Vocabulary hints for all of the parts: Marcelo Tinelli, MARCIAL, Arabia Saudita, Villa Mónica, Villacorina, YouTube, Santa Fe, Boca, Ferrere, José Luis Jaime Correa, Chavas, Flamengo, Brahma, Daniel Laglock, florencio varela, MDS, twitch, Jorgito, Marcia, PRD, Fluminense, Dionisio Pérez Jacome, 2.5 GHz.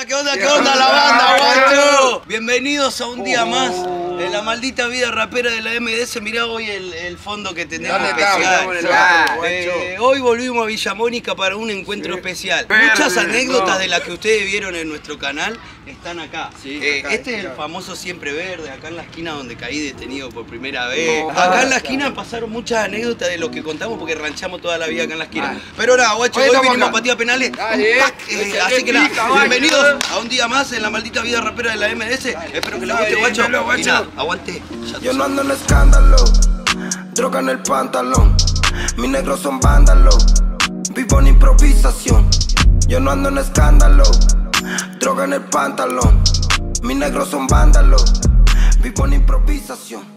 onda, qué onda, qué onda la banda, guacho? Bienvenidos a un día más de la maldita vida rapera de la MDS. Mirá hoy el fondo que tenemos especial. Hoy volvimos a Villa Mónica para un encuentro especial. Muchas anécdotas de las que ustedes vieron en nuestro canal están acá. Este es el famoso Siempre Verde, acá en la esquina donde caí detenido por primera vez. Acá en la esquina pasaron muchas anécdotas de lo que contamos porque ranchamos toda la vida acá en la esquina. Pero nada, guacho, hoy vinimos a patear penales. Así que nada, bienvenidos a un día más en la maldita vida rapera de la MDS. Espero que les guste, guacho. Y nada, aguante. Yo no ando en escándalo, droga en el pantalón. Mis negros son vándalos, vivo en improvisación. Yo no ando en escándalo, droga en el pantalón. Mis negros son vándalos, vivo en improvisación.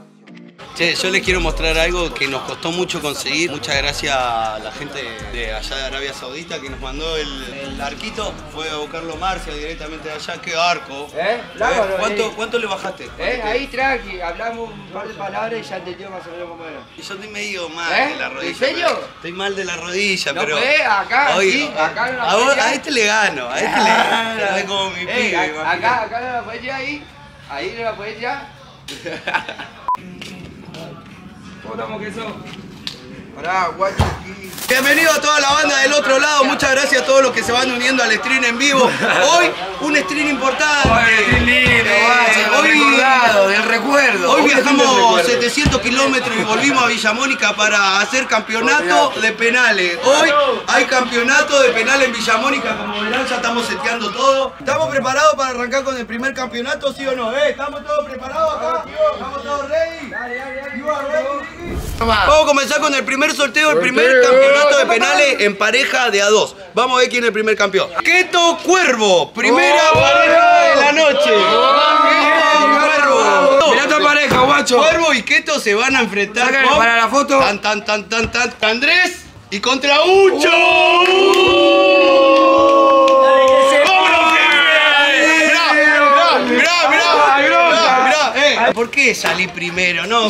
Che, yo les quiero mostrar algo que nos costó mucho conseguir. Muchas gracias a la gente de allá de Arabia Saudita que nos mandó el arquito. Fue a buscarlo Marcia directamente de allá. ¡Qué arco! Claro, ¿Cuánto le bajaste? Ahí tranqui, hablamos un par de palabras y ya entendió más o menos cómo era. Yo estoy medio mal de la rodilla. ¿En serio? Estoy mal de la rodilla, no, pero... acá, oye, sí, acá en la rodilla. A este le gano, a este le gano. Es como mi pibe. Acá no la podés llevar ahí no la podés llevar. Bienvenido a toda la banda del otro lado. Muchas gracias a todos los que se van uniendo al stream en vivo. Hoy un stream importante. Hoy viajamos 700 kilómetros y volvimos a Villa Mónica para hacer campeonato de penales. Hoy hay campeonato de penales en Villa Mónica. Como verán, ya estamos seteando todo. ¿Estamos preparados para arrancar con el primer campeonato? ¿Sí o no? ¿Estamos todos preparados acá? ¿Estamos todos ready? You are ready. Vamos a comenzar con el primer sorteo, el primer campeonato de penales en pareja de A2. Vamos a ver quién es el primer campeón. Keto Cuervo, primera pareja de la noche. Mirá tu pareja, guacho. Cuervo y Keto se van a enfrentar. Sácale con... para la foto. Andrés y contra Ucho. ¿Por qué salí primero? No, lo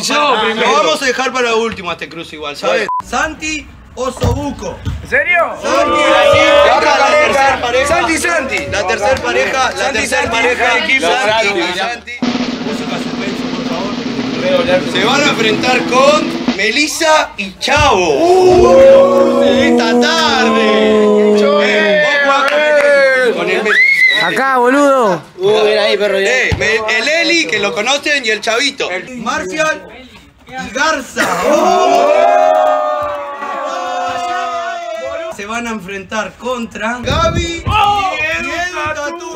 vamos a dejar para último a este cruce igual, ¿sabes? Santi Osobuco. ¿En serio? Santi. La tercer pareja. La tercer pareja de equipo. Santi. Música suspenso, por favor. Se van a enfrentar con Melissa y Chavo. Esta tarde. Acá, boludo. Ahí, perro, el Eli, que lo conocen, y el Chavito. Marcial y Garza. Se van a enfrentar contra Gaby y el Tatú.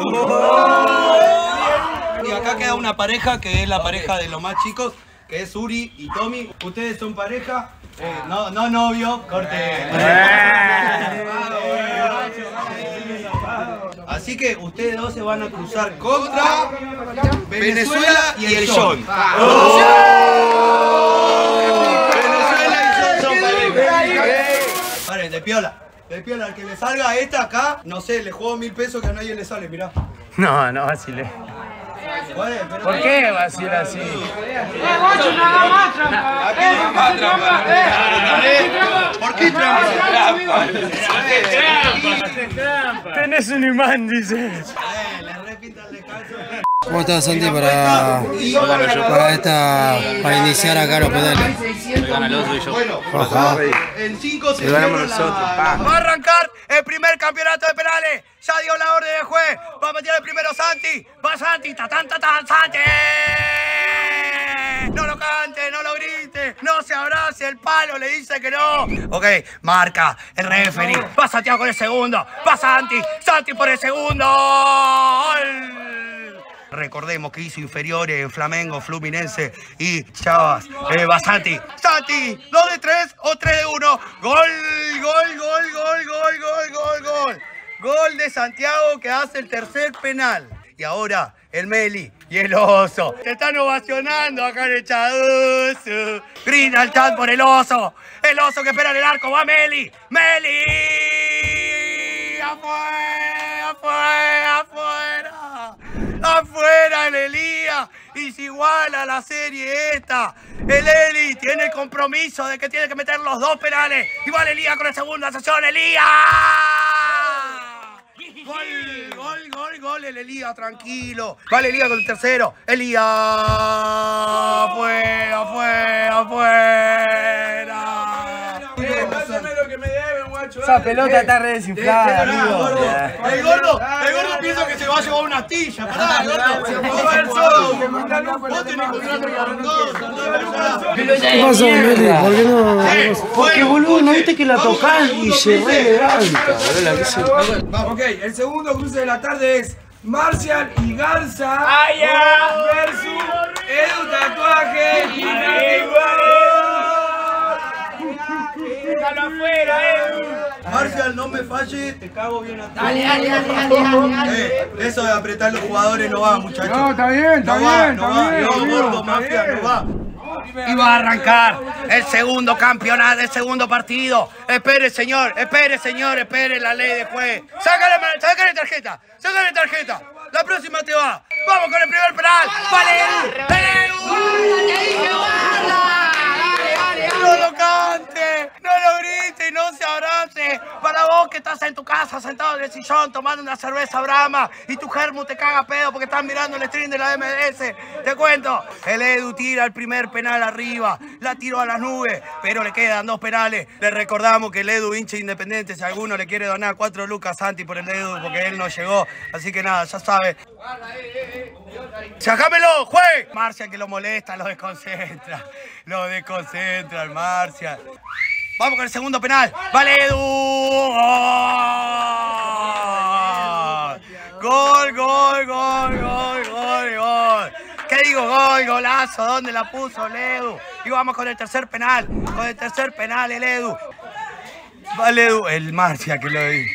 Y acá queda una pareja que es la pareja de los más chicos, que es Uri y Tommy. Ustedes son pareja. No novio, corte. Así que ustedes dos se van a cruzar contra Venezuela y el John. Venezuela y John son parejas. Vale, de piola, al que le salga esta acá, no sé, le juego 1000 pesos que a nadie le sale, mirá. No vacilé. ¿Por qué vacila así? Guacho, no hagamos trampa. Aquí no hagamos trampa. ¿Por qué trampa? Trampa. Tenés un imán, dices. Le repito el descanso. ¿Cómo estás, Santi, para iniciar acá los pedales? Bueno, en 5 se ganamos nosotros. Va a arrancar el primer campeonato de penales. Ya dio la orden del juez. Va a meter el primero Santi. Va Santi. ¡Tan, Santi! No lo cante, no lo grite, no se abrace, el palo le dice que no. Ok, marca el referee. Va Santiago con el segundo. Va Santi. Santi por el segundo. ¡Gol! Recordemos que hizo inferiores en Flamengo, Fluminense y Chavas. Santi. Santi, 2 de 3 o 3 de 1. Gol. Gol de Santiago que hace el tercer penal. Y ahora el Meli y el Oso. Se están ovacionando acá en el Chaduzo. Grita el chat por el Oso. El Oso que espera en el arco. Va Meli. ¡Meli! ¡Afuera! ¡Afuera el Elías! Y se iguala la serie esta. El Eli tiene el compromiso de que tiene que meter los dos penales. Igual Elías con el segundo. ¡Asociación Elías! ¡Gol! goles, Elías, tranquilo. Vale, Elías con el tercero. Elías. Afuera, afuera, afuera. Pásame lo que me debe, guacho. Esa pelota está re desinflada, amigo. El gordo, pienso que se va a llevar una astilla. Pará, el gordo. Se va a ver solo. Vos tenés contrato con Mendoza. ¿Qué pasó, Meli? ¿Por qué no? Porque, boludo, ¿no viste que la tocás y se va a llegar? Ok, el segundo cruce de la tarde es Marcial y Garza versus Edu Tatuaje y Nati. ¡Déjalo afuera, Edu! Marcial, no me falle, te cago bien a ti. Dale, dale, dale, dale. Eso de apretar los jugadores no va, muchachos. No, está bien, está bien. No va, no, gordo, mafia, no va. Y va a arrancar el segundo campeonato, el segundo partido. Espere, señor, espere, señor, espere la ley de juez. Sácale tarjeta, sácale tarjeta. La próxima te va. Vamos con el primer penal. ¡Vale! ¡No lo cante! ¡No lo grite y no se abrace! Para vos que estás en tu casa sentado en el sillón tomando una cerveza Brahma y tu germo te caga pedo porque estás mirando el stream de la MDS. Te cuento, el Edu tira el primer penal arriba, la tiró a las nubes, pero le quedan dos penales. Le recordamos que el Edu hincha Independiente, si alguno le quiere donar 4 lucas Santi por el Edu porque él no llegó. Así que nada, ya sabe. ¡Sácamelo, juez! Marcia que lo molesta, lo desconcentra. Lo desconcentra el Marcia. Vamos con el segundo penal. ¡Vale, Edu! ¡Oh! ¡Gol, gol, gol, gol, gol, gol! ¿Qué digo? ¡Gol, golazo! ¿Dónde la puso el Edu? Y vamos con el tercer penal. Con el tercer penal, el Edu. ¡Vale, Edu! El Marcia que lo di.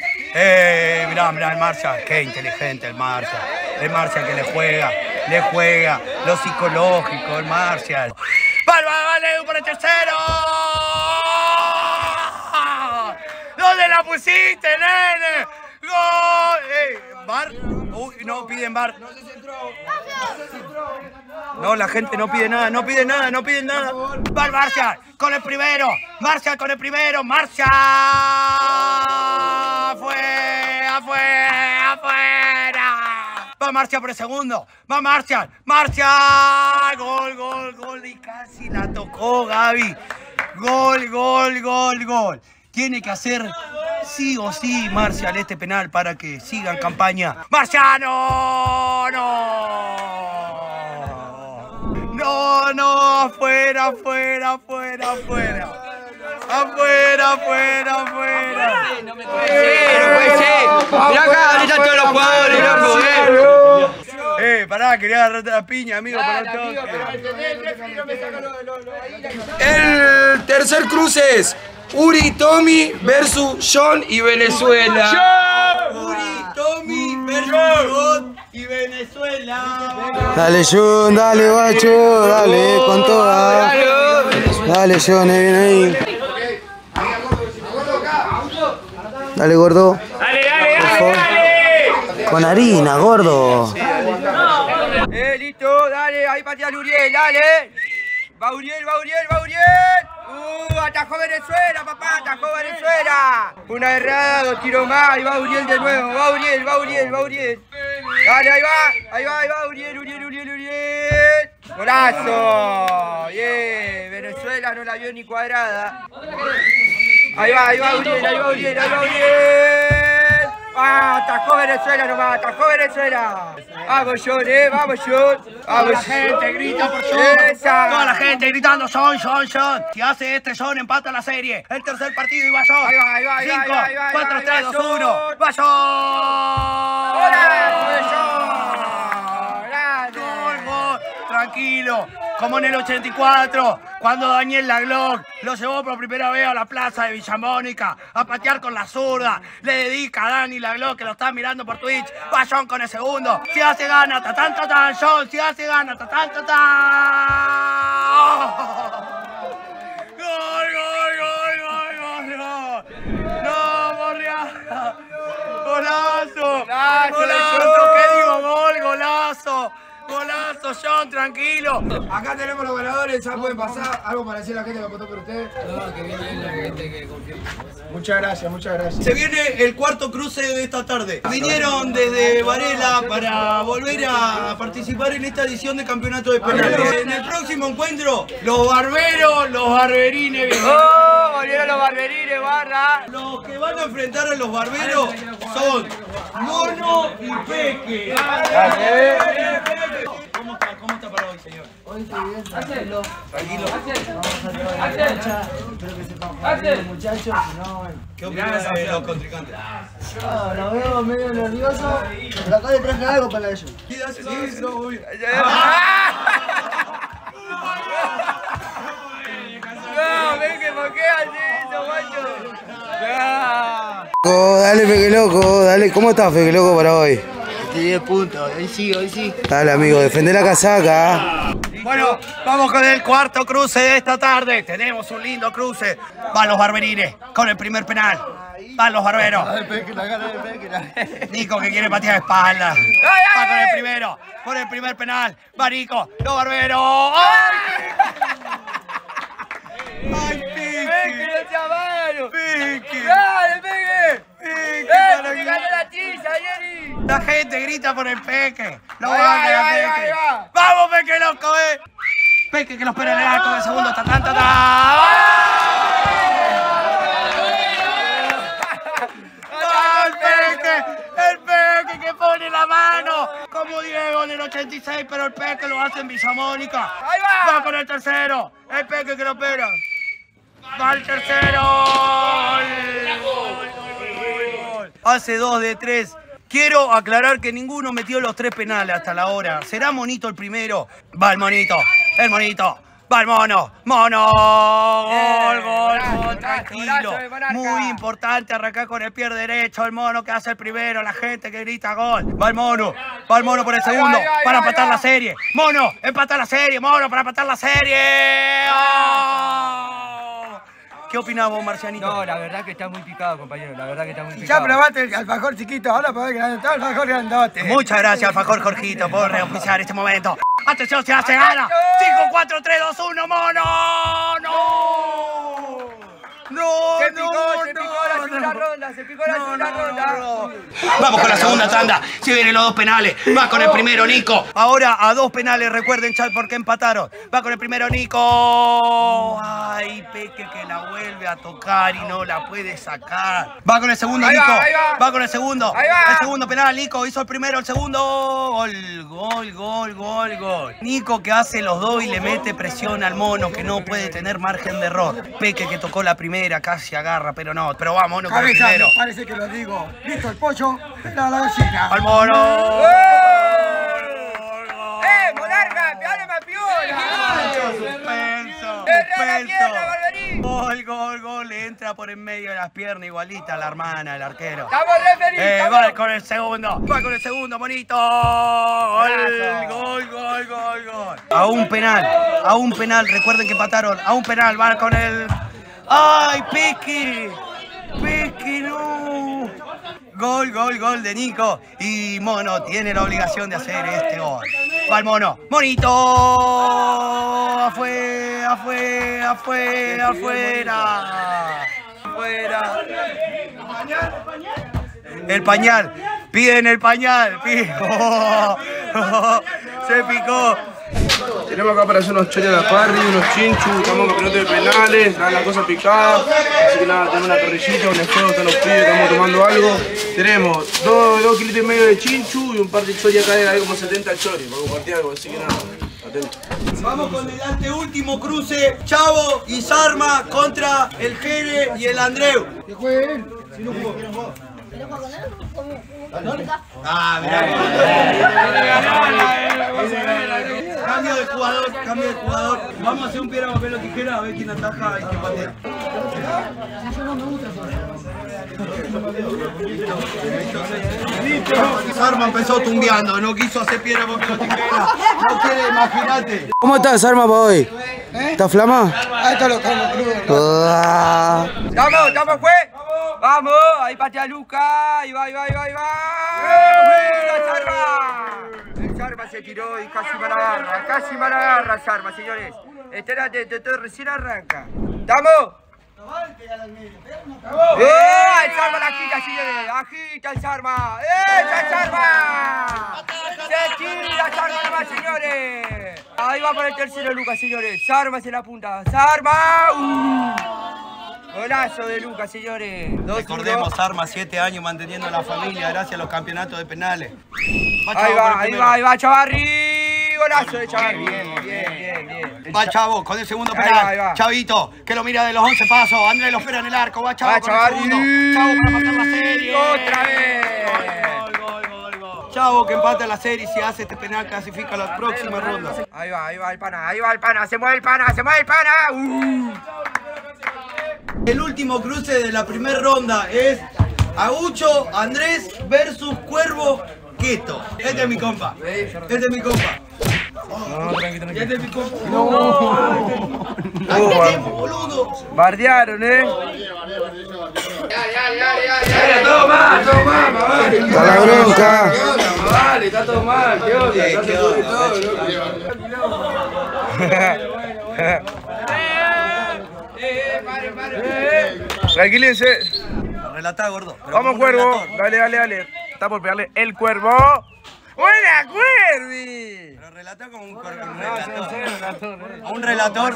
Mirá, mirá, el Marcia. ¡Qué inteligente el Marcia! El Marcia que le juega lo psicológico, el Marcia. ¡Vale, vale, Edu por el tercero! ¿Dónde la pusiste, nene? ¡Gol! ¿Bar? Uy, no, piden bar. No se centró. No, la gente no pide nada, no pide nada, no pide nada. ¡Va el Marcia! ¡Con el primero! ¡Marcia con el primero! ¡Marcia! ¡Afuera, afuera, afuera! Va Marcia por el segundo. Va Marcia. Marcia. Gol, gol, gol. Y casi la tocó Gaby. Gol, gol, gol, gol. Tiene que hacer sí o sí Marcia este penal para que sigan campaña. Marcia, no, no. No, no. Afuera, afuera, afuera, afuera. Afuera, afuera, afuera. No me puede ser, no puede ser. Mirá acá, ahorita todos los jugadores, loco, pará, quería agarrarte la piña, amigo, para todos. El tercer cruce es Uri y Tommy versus John y Venezuela. Uri, Tommy versus John y Venezuela. Dale, John, dale, guacho, dale, con toda. Dale, John, viene ahí. Dale, gordo. Dale, dale, dale, dale. Con harina, gordo. Listo, dale, ahí patea Uriel, dale. Va Uriel, va Uriel, va Uriel. Atajó Venezuela, papá, atajó Venezuela. Una errada, 2 tiros más, ahí va Uriel de nuevo. Va Uriel, va Uriel, va Uriel. Dale, ahí va, ahí va, ahí va Uriel, Uriel, Uriel, Uriel. Golazo. Bien, Venezuela no la vio ni cuadrada. Ahí va Uriel, ahí va Uriel, ahí va Uriel. ¡Ah, atajó Venezuela nomás, atajó Venezuela! Vamos John, vamos John. Vamos, la gente grita por John. Toda la gente gritando John, John, John. Si hace este John, empata la serie. El tercer partido y va John. Ahí va, ahí va, ahí va. 5, 4, 3, 2, 1. ¡Va John! ¡Hola, John! ¡Gol, gol! Tranquilo. Como en el 84, cuando Daniel Laglock lo llevó por primera vez a la plaza de Villa Mónica a patear con la zurda. Le dedica a Dani Laglock, que lo está mirando por Twitch. Va John con el segundo. Si hace gana, tatán, tatán, John. Si hace gana, tatán, tatán. ¡Gol, gol, gol, gol, gol! ¡No, Morriaga! ¡Golazo! ¡Golazo! ¿Qué digo? ¡Gol, golazo! Golazo, John, tranquilo. Acá tenemos los ganadores, ya pueden pasar. Algo para decir a la gente que votó por ustedes. No, que viene la gente que confía. Muchas gracias, muchas gracias. Se viene el cuarto cruce de esta tarde. Vinieron desde Varela para volver a participar en esta edición de Campeonato de Penales. En el próximo encuentro, los barberos, los barberines. ¡Oh! Volvieron los barberines, barra. Los que van a enfrentar a los barberos son Mono y Peque. ¿Cómo está para hoy, señor? Hoy estoy bien, tranquilo. Tranquilo. Espero que sepan, muchachos. ¿Qué opinas de los contrincantes? Yo los veo medio nerviosos, pero acá le traje algo para ellos. ¿Qué haces? Sí, no, voy. No, ven que moquea eso, guacho. Dale, Peque Loco, dale. ¿Cómo estás, Peque Loco, para hoy? Tiene 10 puntos, hoy sí, hoy sí. Dale, amigo, defender la casaca. Bueno, vamos con el cuarto cruce de esta tarde. Tenemos un lindo cruce. Van los barberines con el primer penal. Van los barberos. Nico que quiere patear espalda. Va con el primero, con el primer penal. Va Nico, los barberos. ¡Ay, Peque! ¡Peque, los chavalos! ¡Peque! ¡Dale, Peque! ¡Peque, te ganó la tiza, Jerry! La gente grita por el Peque. ¡Lo gana, Peque! ¡Vamos, Peque Loco, eh! Peque que lo espera en el arco del segundo. ¡Tan, tan, tan, tan! ¡El Peque! ¡El Peque que pone la mano! Como Diego en el 86, pero el Peque lo hace en Villa Mónica. ¡Ahí va! ¡Va con el tercero! ¡El Peque que lo espera! ¡Va el tercero! ¡Gol! Hace 2 de 3. Quiero aclarar que ninguno metió los 3 penales hasta la hora. ¿Será Monito el primero? ¡Va el Monito! ¡El Monito! ¡Va el Mono! ¡Mono! ¡Gol, gol, gol! Tranquilo. Muy importante arrancar con el pie derecho. El Mono que hace el primero. La gente que grita gol. ¡Va el Mono! ¡Va el Mono por el segundo! ¡Para empatar la serie! ¡Mono! ¡Empata la serie! ¡Mono! ¡Para empatar la serie! ¡Oh! ¿Qué opinás vos, Marcianito? No, la verdad que está muy picado, compañero. La verdad que está muy picado. Ya probaste el alfajor chiquito. Ahora podés ganar todo el alfajor grandote. Muchas gracias, alfajor Jorgito, por reoficiar este momento. ¡Atención, se hace gana! 5, 4, 3, 2, 1, Mono. ¡No! ¡No, se picó, no, se picó la segunda ronda! ¡Se picó la segunda ronda! Vamos con la segunda tanda. Se vienen los 2 penales. Va con el primero, Nico. Ahora a 2 penales. Recuerden, chat, porque empataron. Va con el primero, Nico. ¡Ay, Peque que la vuelve a tocar y no la puede sacar! Va con el segundo, Nico. Va con el segundo. El segundo penal, Nico. Hizo el primero, el segundo. ¡Gol, gol, gol, gol, gol! Nico que hace los 2 y le mete presión al Mono, que no puede tener margen de error. Peque que tocó la primera. Casi agarra, pero no. Pero va, Mono, con el primero. Parece que lo digo. Listo el pollo, pela la gallina. ¡Al Mono! ¡Gol! ¡Eh, Monarca! ¡Peale más piola! ¡Suspenso! ¡Gol, gol, gol! Le entra por en medio de las piernas igualita la hermana, el arquero. ¡Estamos referidos! ¡Va con el segundo! ¡Va con el segundo, Monito! ¡Gol, gol, gol, gol, gol! A un penal, a un penal. Recuerden que empataron. A un penal, va con el... ¡Ay, Peque! ¡Peque, no! Gol, gol, gol de Nico. Y Mono tiene la obligación de hacer este gol. ¡Va el Mono! ¡Monito! ¡Afuera, afuera, afuera, afuera! ¡Afuera! ¡El pañal! ¡Piden el pañal! ¡Piden! ¡Oh! ¡Oh! ¡Se picó! Tenemos acá para hacer unos choles a la parry, unos chinchus, estamos en campeonato de penales, la cosa picada. Así que nada, tenemos una parrillita, un escudo, están los pibes, estamos tomando algo. Tenemos 2 kilitos y medio de chinchu y un par de choles acá de algo como 70 choles para compartir algo, así que nada, atento. Vamos con el anteúltimo cruce, Chavo y Sarma contra el Jere y el Andreu. Que jueguen, si no jugó. Ah, mirá. Cambio de jugador, cambio de jugador. Vamos a hacer un piedra, papel o tijera a ver quién ataja y quién patea. Yo no me gusta eso. Sarma empezó tumbeando, no quiso hacer piedra, papel o tijera. No quiere, imagínate. ¿Cómo estás, Sarma, para hoy? ¿Estás flama? Ahí está, lo estamos crudo. ¡Vamos, estamos, pues! ¡Vamos! Ahí patea Luca, ahí va, ahí va, ahí va, ahí va. ¡Bien! ¡Bien! ¡Bien! arma se tiró y casi van a agarrar las armas, señores. Espérate, recién arranca. ¿Estamos? ¡El arma la agita, señores! ¡Agita el arma! ¡Esa es arma! ¡Se tira el arma nomás, señores! Ahí va para el tercero, Lucas, señores. Armas en la punta. ¡Arma! Golazo de Lucas, señores. Recordemos, Arma, 7 años manteniendo a la familia gracias a los campeonatos de penales. Ahí va, Chavarri. Golazo de Chavarri. Bien. Va Chavo con el segundo penal. Ahí va. Chavito, que lo mira de los 11 pasos. Andrés lo espera en el arco. Va Chavo con el segundo. Chavo para matar la serie. Otra vez. Chavo que empata la serie y si hace este penal clasifica la próxima ronda. Ahí va el pana. Se mueve el pana. El último cruce de la primera ronda es Agucho Andrés versus Cuervo Queto. Este es mi compa. No, tranqui. No, boludo. Bardearon, Ya. Todo mal. Está la bronca. Está todo mal. Tranquilíense. Relatá, gordo. Vamos, Cuervo. Dale. Está por pegarle el Cuervo. ¡Buena, Cuervi! Pero relatá como un relator.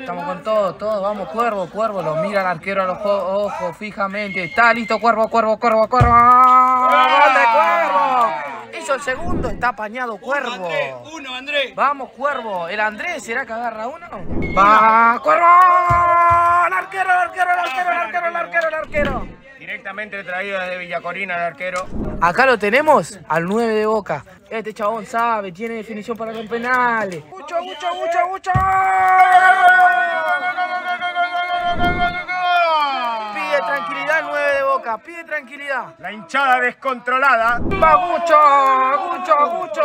Estamos con todo. Vamos, Cuervo. Lo mira el arquero a los ojos fijamente. Está listo, Cuervo. ¡Cuervo! Hizo el segundo, está apañado Cuervo. Uno, Andrés. Vamos, Cuervo. ¿El Andrés será que agarra uno? ¡Va, Cuervo! ¡El arquero! Directamente traído desde Villacorina, el arquero. Acá lo tenemos al 9 de Boca. Este chabón sabe, tiene definición para los penales. ¡Mucho! Pide tranquilidad el 9 de Boca, pide tranquilidad. La hinchada descontrolada. ¡Va, Gucho!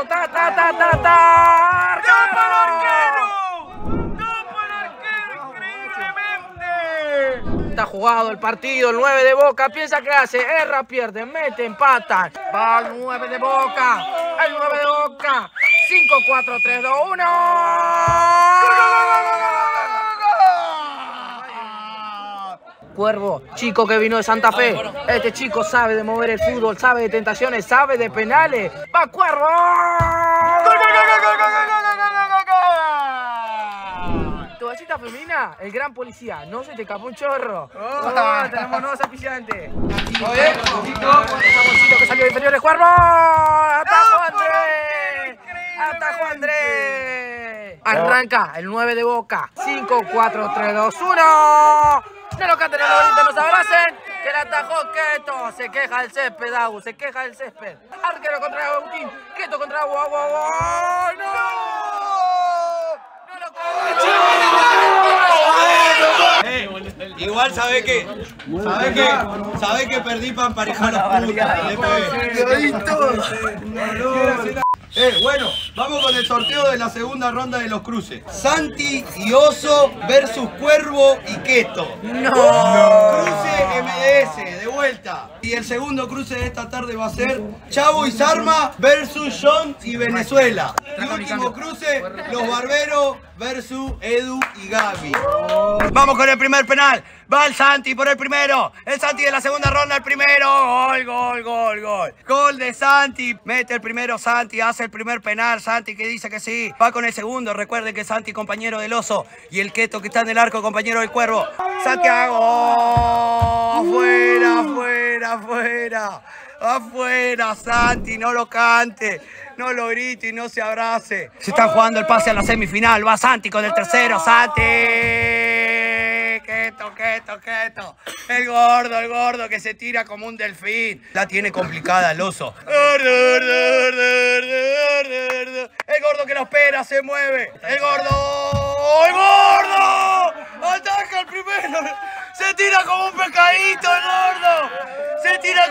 ¡Ta! ¡Tapa el arquero! ¡Increíblemente! Está jugado el partido, el 9 de Boca. Piensa que hace, erra, pierde, mete, empatan. ¡Va el 9 de Boca! ¡El 9 de Boca! 5, 4, 3, 2, 1. Cuervo, chico que vino de Santa Fe. Este chico sabe de mover el fútbol, sabe de tentaciones, sabe de penales. ¡Va Cuervo! ¡Gol! Tu gallita femenina, el gran policía. No se te escapó un chorro. Tenemos nuevos aficionantes. Muy bien, Saborcito que salió de inferiores. ¡Cuervo! ¡Atajo Andrés! Arranca el 9 de Boca. 5, 4, 3, 2, 1. De los canteros nos abracen, que la atajó Queto, se queja el césped, arquero contra Agustín, Queto contra Guau, no lo cogió. Igual sabe que perdí para emparejar los putos. Bueno, vamos con el sorteo de la segunda ronda de los cruces. Santi y Oso versus Cuervo y Queto. ¡No! Cruce MDS, de vuelta. Y el segundo cruce de esta tarde va a ser Chavo y Sarma versus John y Venezuela. Y último cruce, los Barberos versus Edu y Gaby. Vamos con el primer penal. Va el Santi por el primero. El Santi de la segunda ronda, el primero. Gol. Gol de Santi. Mete el primero Santi, hace el primer penal. Santi que dice que sí. Va con el segundo. Recuerden que Santi, compañero del Oso. Y el Queto que está en el arco, compañero del Cuervo. Santiago. Afuera, Santi, no lo cante, no lo grite y no se abrace. Se está jugando el pase a la semifinal, va Santi con el tercero, Santi. Quieto. El gordo que se tira como un delfín. La tiene complicada el Oso. El gordo que lo espera, se mueve. ¡El gordo! ¡Ataca el primero! Se tira como un pescadito, el gordo. Se tira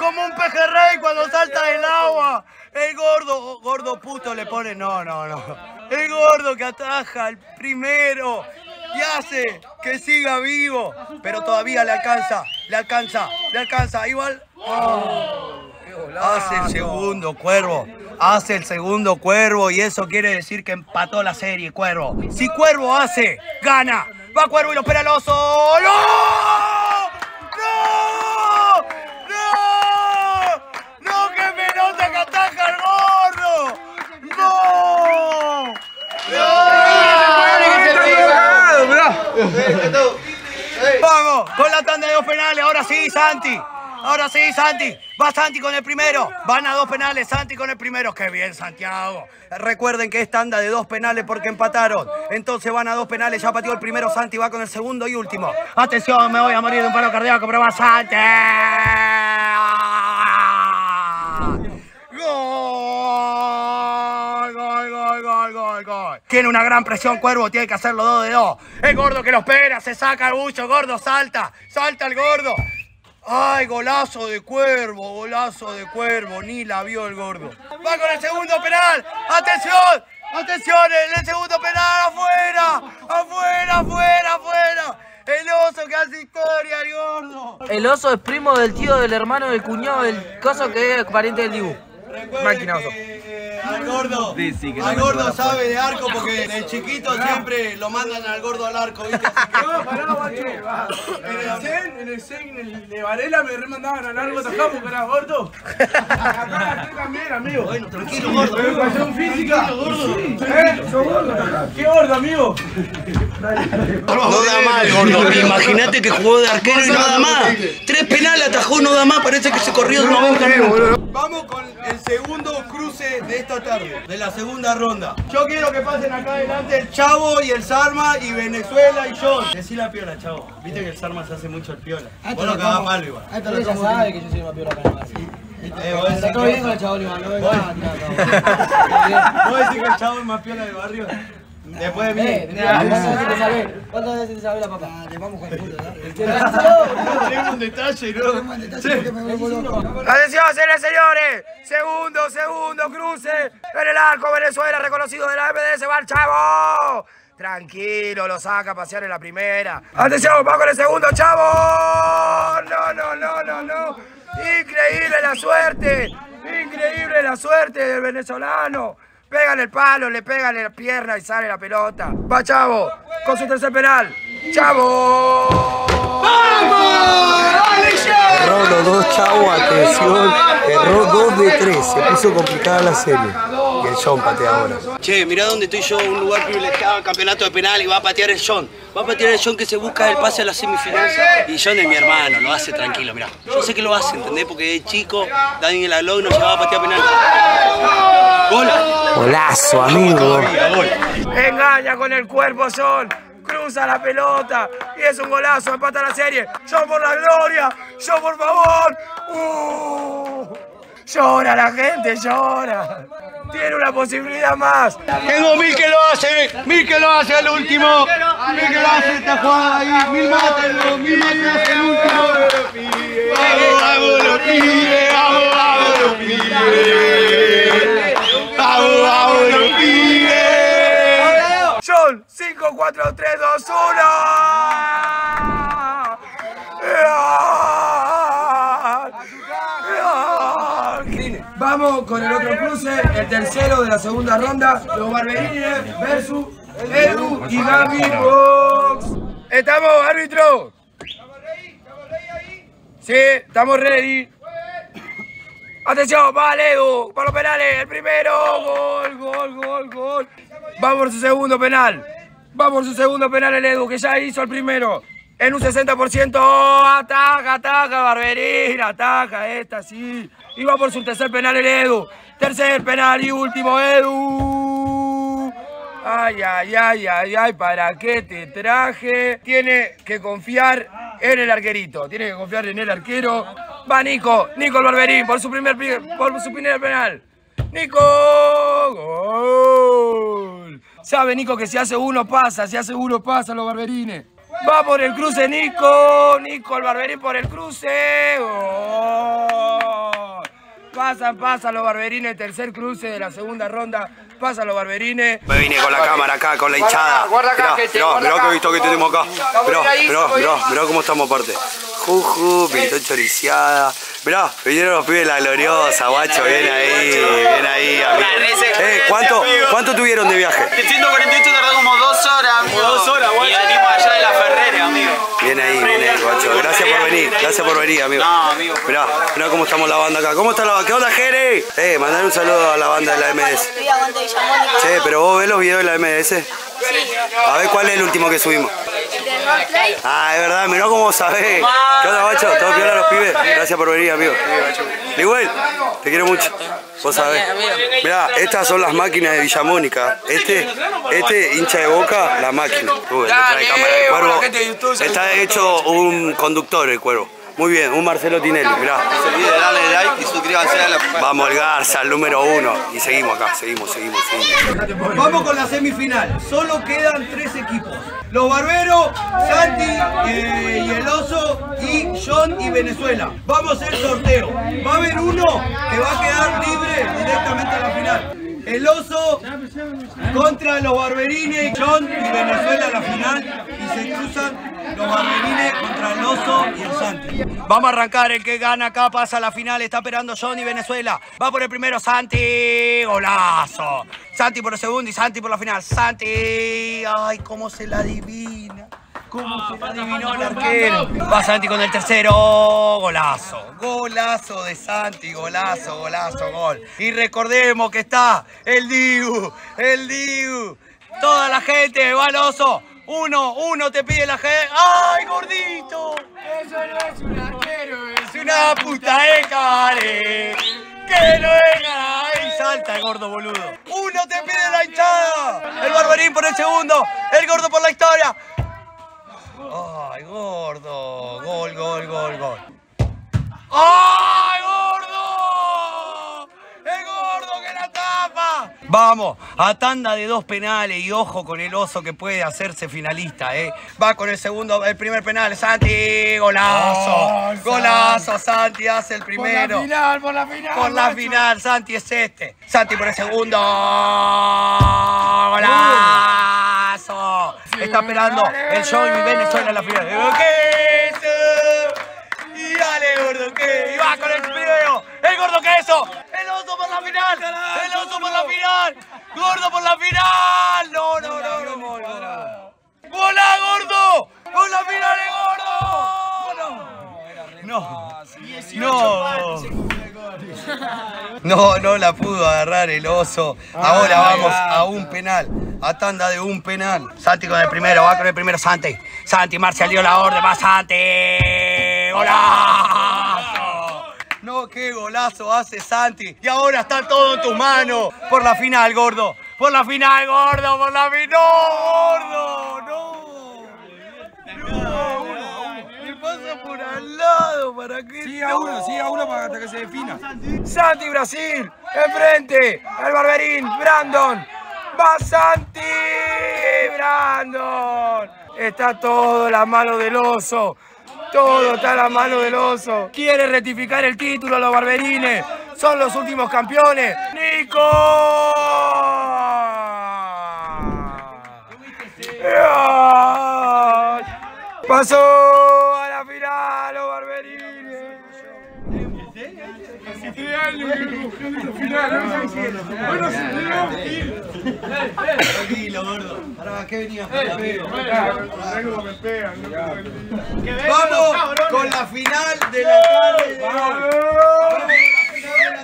como un pejerrey cuando salta del agua. El gordo puto le pone. No. El gordo que ataja el primero y hace que siga vivo. Pero todavía le alcanza. Igual. Hace el segundo, Cuervo. hace el segundo Cuervo y eso quiere decir que empató la serie, Cuervo. Si Cuervo hace, gana. Va Cuervo y lo espera el Oso. ¡No! ¡No! ¡No! ¡No! ¡Qué pelota que ataja el gordo! ¡No! ¡No! ¡Vamos! Con la tanda de dos penales. Ahora sí, Santi. Ahora sí, Santi. Va Santi con el primero. Van a dos penales. Santi con el primero. ¡Qué bien, Santiago! Recuerden que es tanda de dos penales porque empataron. Entonces van a dos penales. Ya pateó el primero. Santi va con el segundo y último. Atención, me voy a morir de un paro cardíaco, pero va Santi. ¡Gol! ¡Gol, gol, gol, gol, gol! Tiene una gran presión, Cuervo. Tiene que hacerlo 2 de 2. El gordo que lo espera. Se saca el bucho. Gordo, salta. Salta el gordo. ¡Ay, golazo de Cuervo! Golazo de Cuervo. Ni la vio el gordo. Va con el segundo penal. ¡Atención! ¡Atención! El segundo penal. ¡Afuera! ¡Afuera, afuera, afuera! El Oso que hace historia, el gordo. El Oso es primo del tío, del hermano, del cuñado, del coso que es pariente del Dibu. Máquina, Oso. Al gordo, sí, que al gordo sabe de arco porque de chiquito siempre lo mandan al gordo al arco, ¿viste? En el de Varela me remandaban al arco, tajamos con el gordo. Acá también, amigo. Bueno, tranquilo, gordo. Educación física, gordo. ¿Qué gordo, amigo? No da más, gordo. Imagínate que jugó de arquero y no da más. 3 penales atajó, no da más. Parece que se corrió de 90 minutos. Vamos con el segundo cruce de esta tarde, de la segunda ronda. Yo quiero que pasen acá adelante el Chavo y el Sarma y Venezuela y yo. Decí la piola, Chavo. Viste que el Sarma se hace mucho el piola. Vos lo cagás malo igual. Hasta lo sabe que yo soy más piola para más. Está todo bien con el Chavo igual. ¿Vos decís que el Chavo es más piola del barrio? Después de mí. ¿Cuántas veces te sabés la papá? Te vamos con el puto, ¿verdad? Tengo un detalle, ¿no? Tengo un detalle porque me vuelvo loco. Atención, señores. Segundo cruce. En el arco, Venezuela, reconocido de la MDS. ¡Va el Chavo! Tranquilo, lo saca a pasear en la primera. Atención, va con el segundo, Chavo. No. Increíble la suerte. Increíble la suerte del venezolano. Pégale el palo, le pega la pierna y sale la pelota. Va Chavo, con su tercer penal. ¡Chavo! ¡Vamos! Erró los dos Chavo, atención. Erró 2 de 3. Se puso complicada la serie. Y el John patea ahora. Che, mirá dónde estoy yo, un lugar privilegiado, campeonato de penal y va a patear el John. Va a patear el John que se busca el pase a la semifinal. Y John es mi hermano, lo hace tranquilo, mirá. Yo sé que lo hace, ¿entendés? Porque de chico, Daniel Aló no llegaba a patear penal. ¡Gol! ¡Golazo, amigo! Engaña con el cuerpo, John. Cruza la pelota. Y es un golazo, empata la serie. John por la gloria. John, por favor. Llora la gente, llora. Tiene una posibilidad más. Tengo Mil que lo hace. Mil que lo hace al último. Mil que lo hace esta jugada ahí. Mil mátenlo. Mil que hace el último. Vamos, vamos, los pibes. Vamos, vamos, los pibes. Vamos, vamos, los pibes. John, 5, 4, 3, 2, 1. Vamos con el otro cruce, el tercero de la segunda ronda. Los Barberines versus Edu y Gami Box. ¿Estamos, árbitro? ¿Estamos ready? ¿Estamos ready ahí? Sí, estamos ready. Atención, va el Edu, para los penales. El primero, gol. Va por su segundo penal. Va por su segundo penal el Edu, que ya hizo el primero. En un 60%, ataca, Barberín, ataca, esta sí. Y va por su tercer penal el Edu. Tercer penal y último, Edu. Ay, ¿para qué te traje? Tiene que confiar en el arquerito, tiene que confiar en el arquero. Va Nico el Barberín por su primer penal. Nico, gol. Sabe Nico que si hace uno pasa, los Barberines. Va por el cruce Nico el Barberín por el cruce. ¡Oh! Pasan los Barberines, tercer cruce de la segunda ronda. Pasan los Barberines. Me vine con la cámara acá, con la hinchada. Guarda acá, mirá que he visto que tenemos acá. Mirá cómo estamos aparte. Juju, pintó choriciada. Mirá, vinieron los pibes de la gloriosa, guacho, bien ahí, ¿Cuánto tuvieron de viaje? El 148 tardó como 2 horas, amigo. 2 horas, bueno. Y venimos allá de la Ferrere, amigo. Bien ahí, guacho. Gracias por venir, amigo. No, amigo. Mirá, cómo estamos la banda acá. ¿Cómo está la banda? ¿Qué onda, Jere? Mandale un saludo a la banda de la MDS. Sí, pero vos ves los videos de la MDS. Sí. A ver, ¿cuál es el último que subimos? Ah, es verdad, mirá cómo sabés. ¿Qué onda, guacho? ¿Todo piola a los pibes? Gracias por venir, amigo. Igual, te quiero mucho. Vos sabés. Mirá, estas son las máquinas de Villa Mónica. Este hincha de Boca, la máquina. Uy, trae cámara. El cuervo. Está hecho un conductor, el cuervo. Muy bien, un Marcelo Tinelli, mirá. Se olviden de darle like y suscríbanse a la... Vamos, el Garza, el número 1. Y seguimos acá, seguimos. Vamos con la semifinal. Solo quedan 3 equipos. Los Barberos, Santi y el Oso, y John y Venezuela. Vamos a hacer sorteo. Va a haber uno que va a quedar libre directamente a la final. El Oso contra los Barberines, John y Venezuela a la final, y se cruzan los Barberines contra el Oso y el Santi. Vamos a arrancar, el que gana acá pasa a la final, está esperando John y Venezuela. Va por el primero Santi, golazo. Santi por el segundo y Santi por la final. Santi, ay, cómo se la adivina. ¿Cómo se la adivinó el arquero? Va Santi con el tercero, golazo. Golazo de Santi, golazo, gol. Y recordemos que está el Dibu, Toda la gente, va el Oso. Uno te pide la gente. ¡Ay, gordito! Eso no es un arquero, es una puta de care. ¡Que no es nada! ¡Ay, salta el gordo, boludo! ¡Uno te pide la hinchada! El Barberín por el segundo, el gordo por la historia. ¡Ay, gordo! Gol. ¡Ay, gordo! ¡El gordo que la tapa! Vamos, a tanda de 2 penales y ojo con el Oso que puede hacerse finalista, ¿eh? Va con el segundo, el primer penal, Santi, golazo. Oh, golazo, Santi hace el primero. Por la final, Por la final, Santi es este. Santi por el segundo. Golazo. Está esperando el show y Venezuela en la final. ¡Queso! Y dale, gordo, que. Y va con el primero. ¡El gordo queso! ¡El Oso por la final! ¡El Oso por la final! ¡Gordo por la final! ¡No! ¡Bola, gordo! ¡Por la final, el gordo! No la pudo agarrar el Oso. Ahora vamos a un penal. A tanda de 1 penal. Santi con el primero, va con el primero Santi. Santi, Marcial dio la orden, va Santi. ¡Golazo! No, qué golazo hace Santi. Y ahora está todo en tus manos. Por la final, gordo. Por la final, gordo. Por la final, gordo. Pasa por al lado para que... Sigue a uno para hasta que se defina. Santi Brasil, enfrente, el Barberín, Brandon. Va Santi, Brandon. Está todo en la mano del Oso. Todo está en la mano del Oso. Quiere rectificar el título a los Barberines. Son los últimos campeones. ¡Nico! ¡Pasó! Tranquilo, gordo. Ahora, ¿qué venías? Vamos con la final de la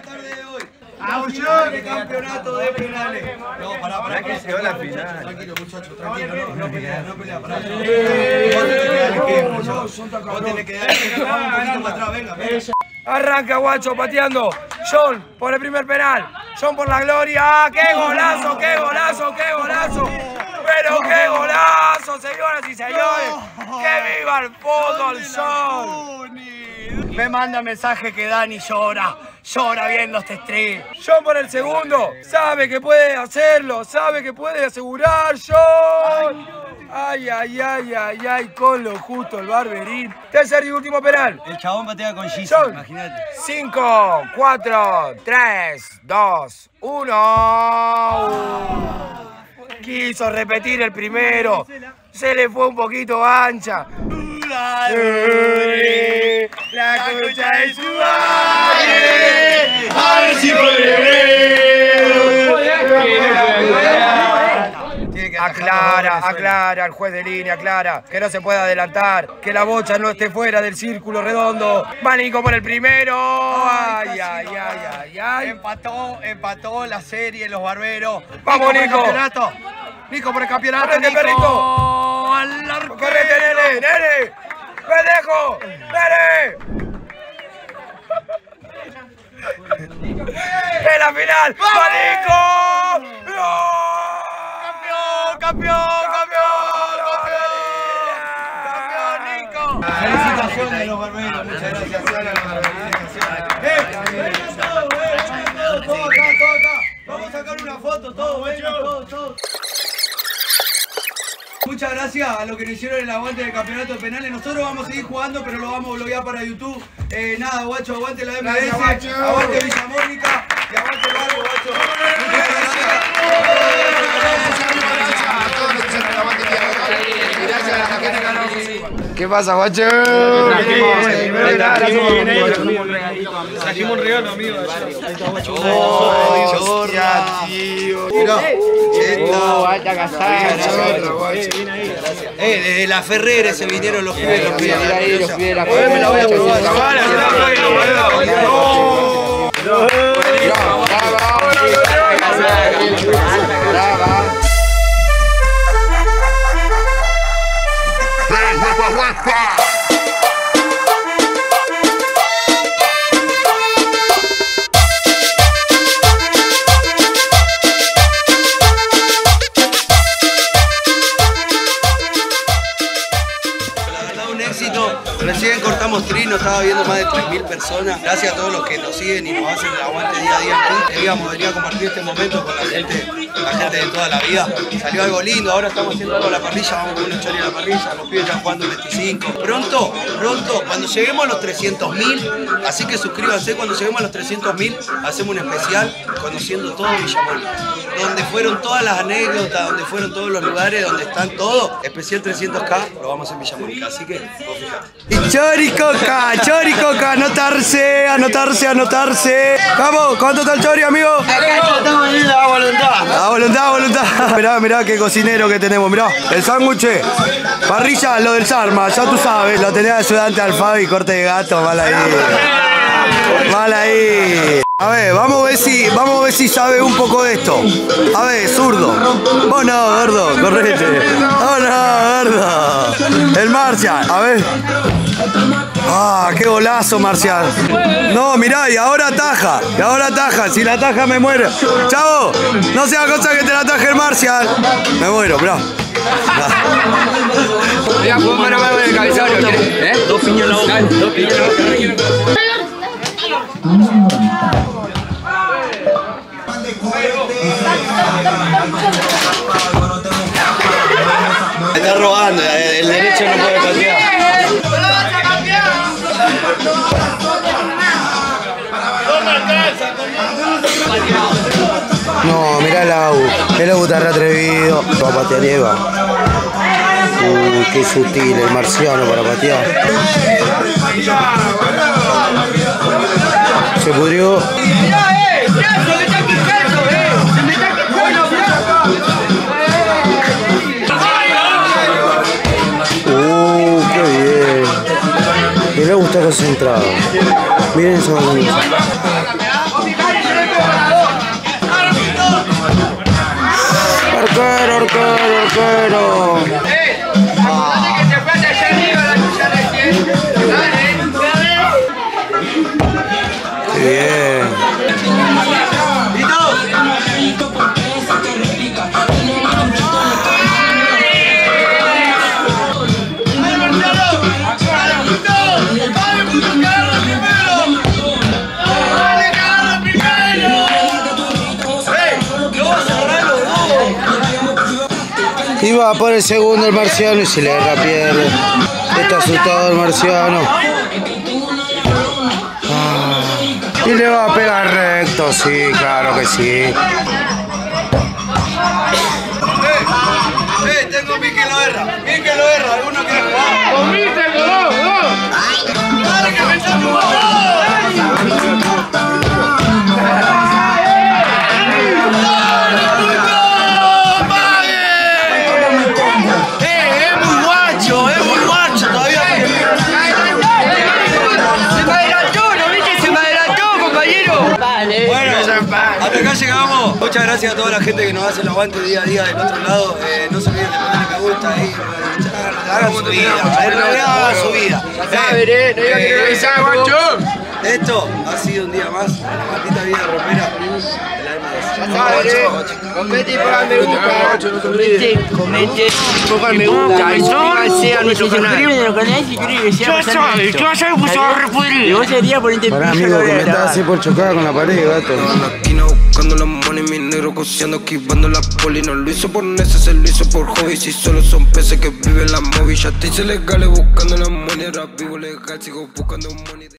tarde de hoy. Campeonato de penales. No, pará que se va la final. Tranquilo, muchachos, tranquilo. No pelea, pará. Vos tenés que dar un poquito para atrás, venga. Arranca, guacho, pateando. John por el primer penal. John por la gloria. ¡Ah, qué golazo, qué golazo! ¡Pero qué golazo, señoras y señores! ¡Que viva el fútbol, John! Me manda mensaje que Dani llora. Llora viendo este stream. John por el segundo. Sabe que puede hacerlo. Sabe que puede asegurar. John. Ay, con lo justo el Barberín. Tercer y último penal. El chabón patea con Gis, imagínate. 5, 4, 3, 2, 1. Quiso repetir el primero. Se le fue un poquito ancha. La concha de su madre. A ver si podré. Aclara al juez de línea, aclara que no se puede adelantar, que la bocha no esté fuera del círculo redondo. Manico por el primero. Ay, ay, ay, ay, ay. Empató la serie los barberos. ¡Vamos, Nico! Nico por el campeonato. ¡Correte, perrito! ¡Al arco! ¡Correte, nene! ¡Nene! ¡Pendejo! ¡Nene! ¡En la final! ¡Manico! ¡Campeón! ¡Campeón! ¡Campeón! ¡Campeón, Nico! ¡Felicitaciones a los barberos! ¡Muchas felicitaciones a los barberos! ¡Todo acá, todo acá! ¡Vamos a sacar una foto! ¡Todo, venga, todo, todo! Muchas gracias a los que nos hicieron el aguante del campeonato de penales. Nosotros vamos a seguir jugando, pero lo vamos a bloguear para YouTube. Nada, guacho, aguante la MDS, gracias, aguante Villa Mónica y aguante el barrio, guacho. Muchas gracias a todos los que hicieron el aguante del campeonato. Gracias a la gente que nos hicieron. ¿Qué pasa, guacho? Trajimos un regalo, amigo. ¡Hostia, tío! ¡Alta casada! Desde la Ferrere se vinieron los pibes. Los pibes de la Ferrere. ¡Me la voy a probar! ¡Brava! Recién cortamos trino, estaba viendo más de 3.000 personas. Gracias a todos los que nos siguen y nos hacen el aguante día a día. Queríamos venir a compartir este momento con la gente de toda la vida. Salió algo lindo, ahora estamos haciendo algo a la parrilla, vamos con una chori a la parrilla, los pibes ya jugando 25. Pronto, cuando lleguemos a los 300.000, así que suscríbanse, cuando lleguemos a los 300.000 hacemos un especial conociendo todo Villa Mónica, donde fueron todas las anécdotas, donde fueron todos los lugares, donde están todos. Especial 300K, lo vamos a hacer en Villa Mónica, así que vos fijate. Chori Coca, anotarse. Vamos, ¿cuánto está el Chori, amigo? Acá estamos en la voluntad. A voluntad. Mirá qué cocinero que tenemos, mirá. El sándwich, parrilla, lo del Sarma, ya tú sabes. Lo tenía de ayudante al Fabi, corte de gato, mal ahí. A ver, vamos a ver si sabe un poco de esto. A ver, zurdo. Oh no, gordo, correte. Oh no, gordo. El Marcial, a ver. Ah, qué golazo, Marcial. No, mirá, y ahora taja. Si la taja me muero. Chavo, no sea cosa que te la taje el Marcial. Me muero, bro. Mira, jugó mano a mano con el cabezario. ¿Eh? Dos piños en la boca. Está robando, el derecho no puede cambiar. No, mirá el Abu está re atrevido. Va a patear Eva. Uy, qué sutil el marciano para patear. Se pudrió. Qué bien. El Abu está concentrado. Miren esos amigos. Arquero. Bien. Iba por el segundo el marciano y se le da la pierde. Está asustado el marciano. Y le va a pegar recto, sí, claro que sí. Tengo Mikel lo erra, alguno quiere jugar. ¡Comiste con vos! ¡Dale que me está jugando! vamos. Muchas gracias a toda la gente que nos hace el aguante día a día del otro lado. No se olviden de poner me gusta ahí. Hagan su vida. En realidad hagan su vida. No iba a querer avisar, guacho. Esto ha sido un día más de la maldita vida de rompera de la MDS. Comenten y pongan me gusta. Comenten y pongan me gusta. Y suscríbanse a nuestro canal. ¿Qué vas a ver? Pues se va a repudir. Y vos serías ponerte en piso. Amigo, que me estás así por chocada con la pared, gato. Ando buscando los mones, mi negro cociendo, esquivando la poli. No lo hizo por neces, se lo hizo por hobby. Si solo son peces que viven la móvil. Ya te hice legales buscando los mones. Ahora vivo legal, sigo buscando un money.